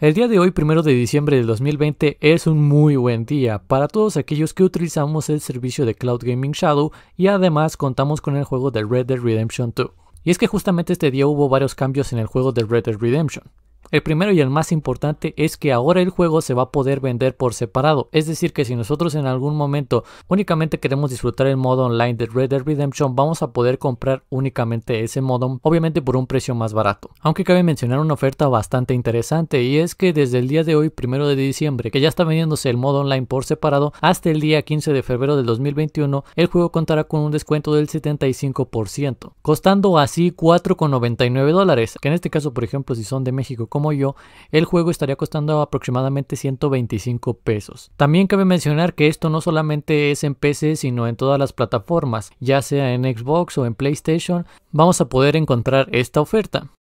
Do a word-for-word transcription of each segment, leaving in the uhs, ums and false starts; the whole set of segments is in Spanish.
El día de hoy, primero de diciembre del dos mil veinte, es un muy buen día para todos aquellos que utilizamos el servicio de Cloud Gaming Shadow y además contamos con el juego de Red Dead Redemption dos. Y es que justamente este día hubo varios cambios en el juego de Red Dead Redemption. El primero y el más importante es que ahora el juego se va a poder vender por separado, es decir que si nosotros en algún momento únicamente queremos disfrutar el modo online de Red Dead Redemption, vamos a poder comprar únicamente ese modo, obviamente por un precio más barato. Aunque cabe mencionar una oferta bastante interesante, y es que desde el día de hoy, primero de diciembre, que ya está vendiéndose el modo online por separado, hasta el día quince de febrero del dos mil veintiuno, el juego contará con un descuento del setenta y cinco por ciento, costando así cuatro con noventa y nueve dólares, que en este caso, por ejemplo, si son de México como yo, el juego estaría costando aproximadamente ciento veinticinco pesos. También cabe mencionar que esto no solamente es en P C, sino en todas las plataformas, ya sea en Xbox o en PlayStation, vamos a poder encontrar esta oferta.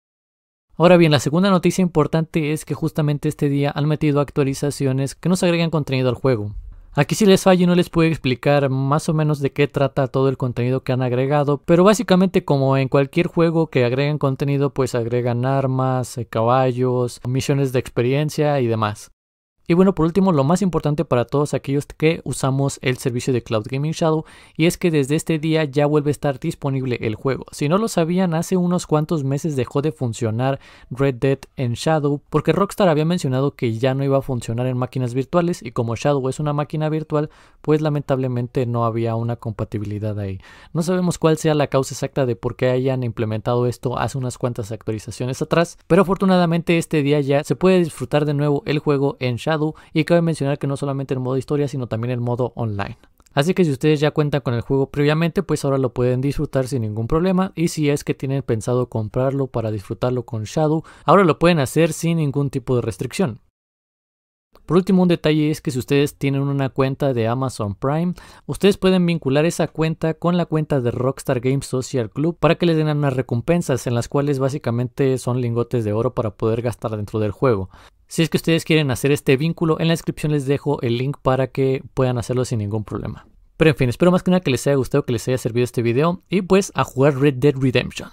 Ahora bien, la segunda noticia importante es que justamente este día han metido actualizaciones que nos agregan contenido al juego. Aquí si les fallo no les puedo explicar más o menos de qué trata todo el contenido que han agregado, pero básicamente como en cualquier juego que agregan contenido, pues agregan armas, caballos, misiones de experiencia y demás. Y bueno, por último, lo más importante para todos aquellos que usamos el servicio de Cloud Gaming Shadow, y es que desde este día ya vuelve a estar disponible el juego. Si no lo sabían, hace unos cuantos meses dejó de funcionar Red Dead en Shadow, porque Rockstar había mencionado que ya no iba a funcionar en máquinas virtuales, y como Shadow es una máquina virtual, pues lamentablemente no había una compatibilidad ahí. No sabemos cuál sea la causa exacta de por qué hayan implementado esto hace unas cuantas actualizaciones atrás, pero afortunadamente este día ya se puede disfrutar de nuevo el juego en Shadow. Y cabe mencionar que no solamente el modo historia, sino también el modo online. Así que si ustedes ya cuentan con el juego previamente, pues ahora lo pueden disfrutar sin ningún problema. Y si es que tienen pensado comprarlo para disfrutarlo con Shadow, ahora lo pueden hacer sin ningún tipo de restricción. Por último, un detalle es que si ustedes tienen una cuenta de Amazon Prime, ustedes pueden vincular esa cuenta con la cuenta de Rockstar Games Social Club para que les den unas recompensas, en las cuales básicamente son lingotes de oro para poder gastar dentro del juego. Si es que ustedes quieren hacer este vínculo, en la descripción les dejo el link para que puedan hacerlo sin ningún problema. Pero en fin, espero más que nada que les haya gustado, que les haya servido este video, y pues a jugar Red Dead Redemption.